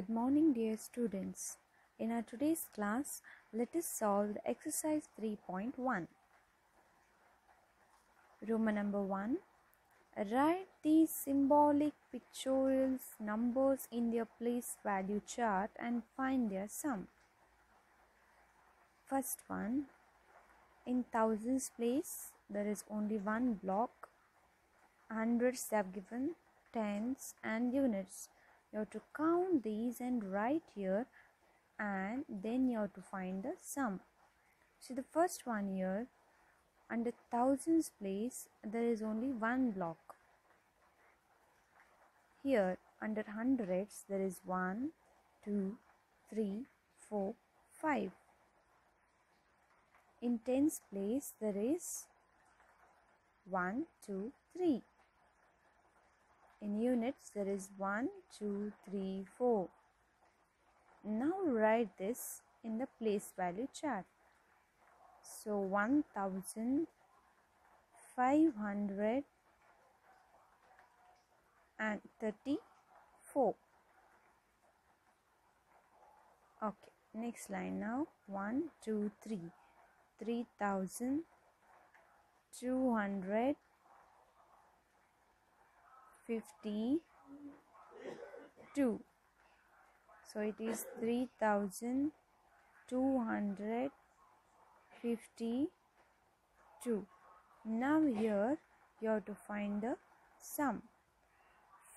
Good morning, dear students. In our today's class, let us solve the exercise 3.1. Roman number 1. Write these symbolic pictorial numbers in their place value chart and find their sum. First one, in thousands place, there is only one block. Hundreds have given, tens and units. You have to count these and write here, and then you have to find the sum. See the first one here, under thousands place, there is only one block. Here, under hundreds, there is 1, 2, 3, 4, 5. In tens place, there is 1, 2, 3. In units, there is 1, 2, 3, 4. Now write this in the place value chart. So 1,534. Okay, next line now. 1, 2, 3. 3,252. So it is 3,252. Now here you have to find the sum.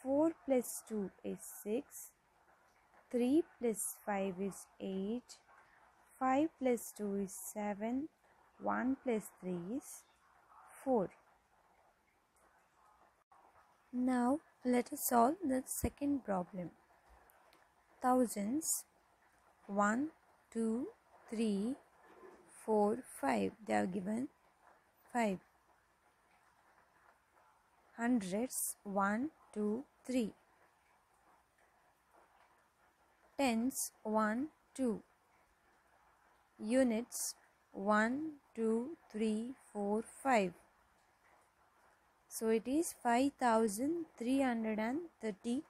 4 plus 2 is 6. 3 plus 5 is 8. 5 plus 2 is 7. 1 plus 3 is 4. Now let us solve the second problem. Thousands, 1, 2, 3, 4, 5. They are given 5. Hundreds, 1, 2, 3. Tens, 1, 2. Units, 1, 2, 3, 4, 5. So it is 5,330.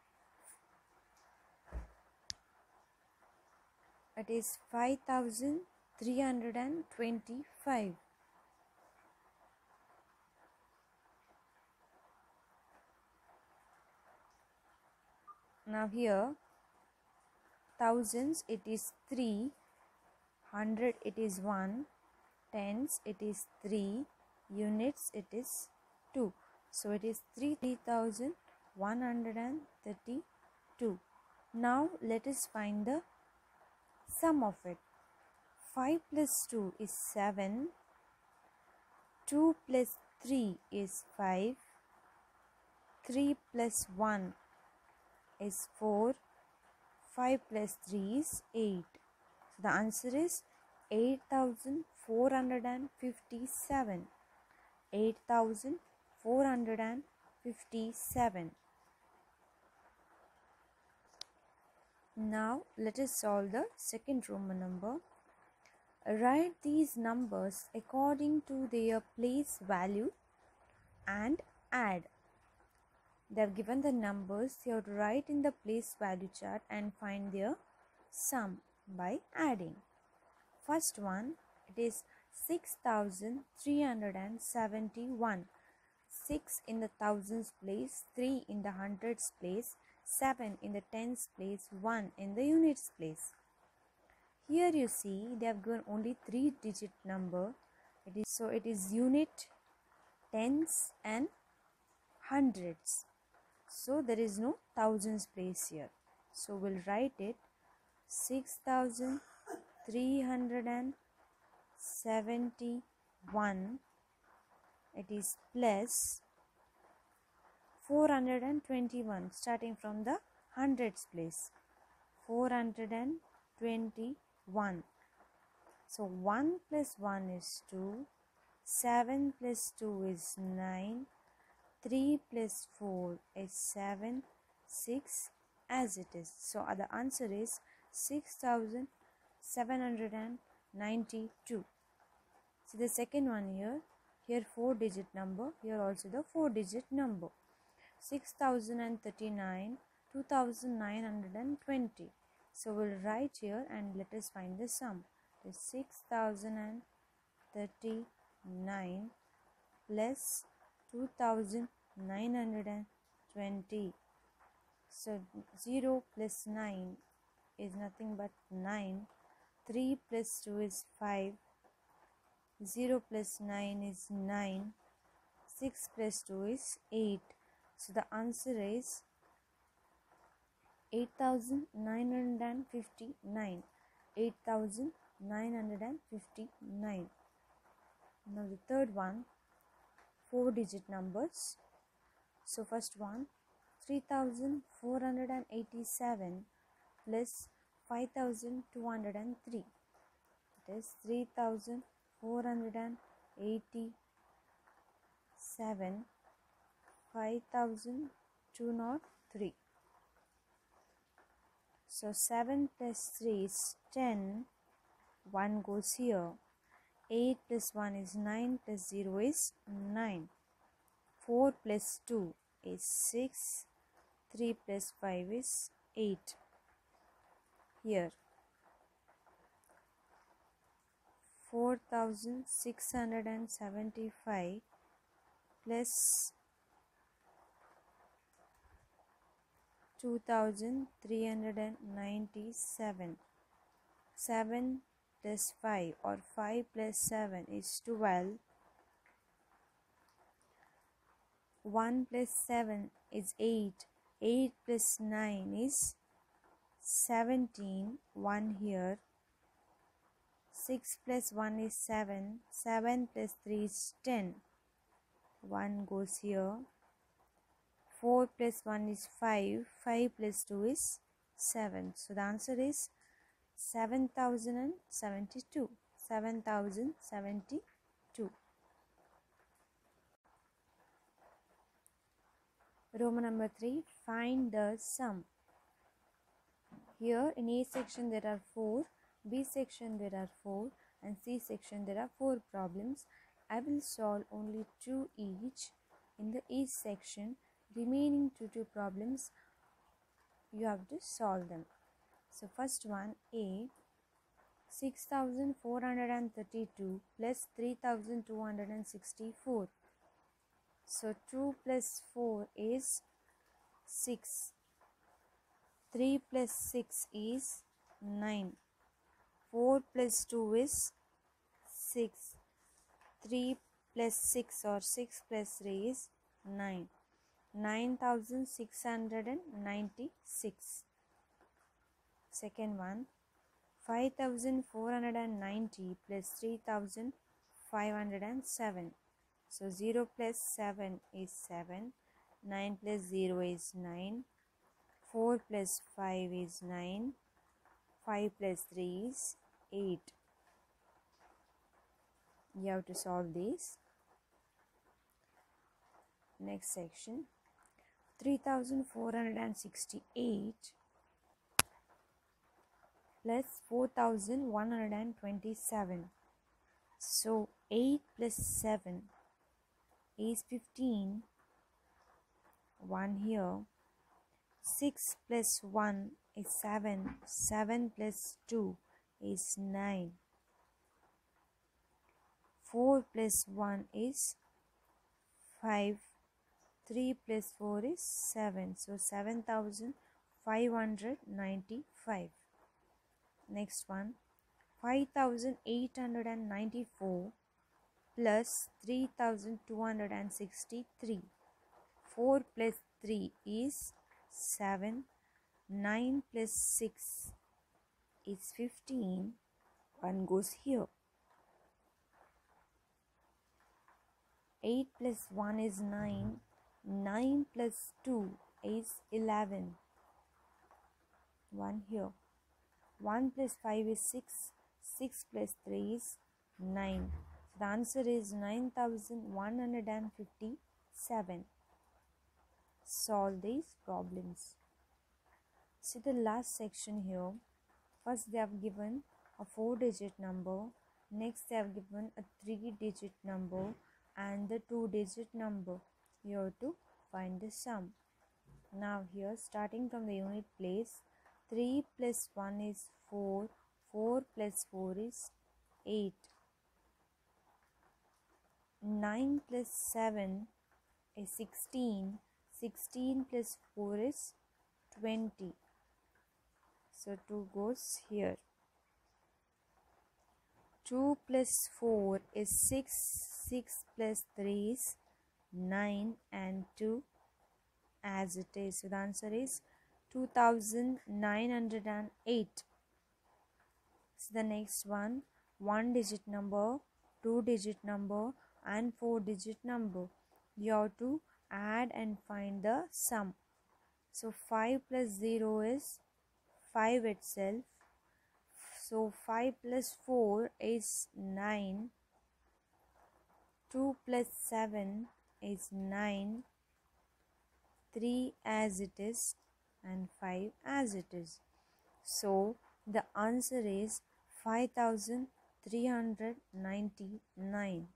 It is 5,325. Now here, thousands it is 3, 100 it is 1, tens it is 3, units it is 2. So it is 3,132. Now let us find the sum of it. 5 plus 2 is 7. 2 plus 3 is 5. 3 plus 1 is 4. 5 plus 3 is 8. So the answer is 8,457. 8,457. Now let us solve the second Roman number. Write these numbers according to their place value and add. They have given the numbers. You have to write in the place value chart and find their sum by adding. First one, it is 6,371. 6 in the thousands place, 3 in the hundreds place, 7 in the tens place, 1 in the units place. Here you see they have given only 3-digit number. It is unit, tens and hundreds. So there is no thousands place here. So we'll write it 6,371. It is plus 421, starting from the hundreds place. 421. So 1 plus 1 is 2. 7 plus 2 is 9. 3 plus 4 is 7. 6 as it is. So the answer is 6,792. So the second one here. Here 4-digit number, here also the 4-digit number. 6,039, 2,920. So we'll write here and let us find the sum. It is 6,039 plus 2,920. So 0 plus 9 is nothing but 9. 3 plus 2 is 5. 0 plus 9 is 9. 6 plus 2 is 8. So the answer is 8,959. 8,959. Now the third one, 4-digit numbers. So first one, 3,487 plus 5,203. It is 3,487, 5,203. So 7 plus 3 is 10, 1 goes here. 8 plus 1 is 9 plus 0 is 9. 4 plus 2 is 6. 3 plus 5 is 8. Here 4,675 plus 2,397. 7 plus 5 or 5 plus 7 is 12. 1 plus 7 is 8. 8 plus 9 is 17. 1 here. 6 plus 1 is 7. 7 plus 3 is 10. 1 goes here. 4 plus 1 is 5. 5 plus 2 is 7. So the answer is 7,072. 7,072. Roman number 3. Find the sum. Here in A section there are 4, B section there are 4, and C section there are 4 problems. I will solve only 2 each in the A section. Remaining 2 problems you have to solve them. So first one, A, 6,432 plus 3,264. So 2 plus 4 is 6. 3 plus 6 is 9. 4 plus 2 is 6. 3 plus 6 or 6 plus 3 is 9. 9,696. Second one, 5,490 plus 3,507. So 0 plus 7 is 7. 9 plus 0 is 9. 4 plus 5 is 9. 5 plus 3 is 8. You have to solve these. Next section, 3,468 plus 4,127. So 8 plus 7 is 15. 1 here. 6 plus 1 is 7. 7 plus 2 is 9. 4 plus 1 is 5. 3 plus 4 is 7. So 7,595. Next one, 5,894 plus 3,263. 4 plus 3 is 7. 9 plus 6 is 15. 1 goes here. 8 plus 1 is 9. 9 plus 2 is 11. 1 here. 1 plus 5 is 6. 6 plus 3 is 9. So the answer is 9,157. Solve these problems. See the last section here. First they have given a 4-digit number. Next they have given a 3-digit number and the 2-digit number. You have to find the sum. Now here starting from the unit place, 3 plus 1 is 4, 4 plus 4 is 8, 9 plus 7 is 16, 16 plus 4 is 20. So 2 goes here. 2 plus 4 is 6, 6 plus 3 is 9 and 2 as it is. So the answer is 2908. So the next one, 1-digit number, 2-digit number and 4-digit number. You have to add and find the sum. So 5 plus 0 is 5 itself. So 5 plus 4 is 9. 2 plus 7 is 9. 3 as it is and 5 as it is. So the answer is 5399.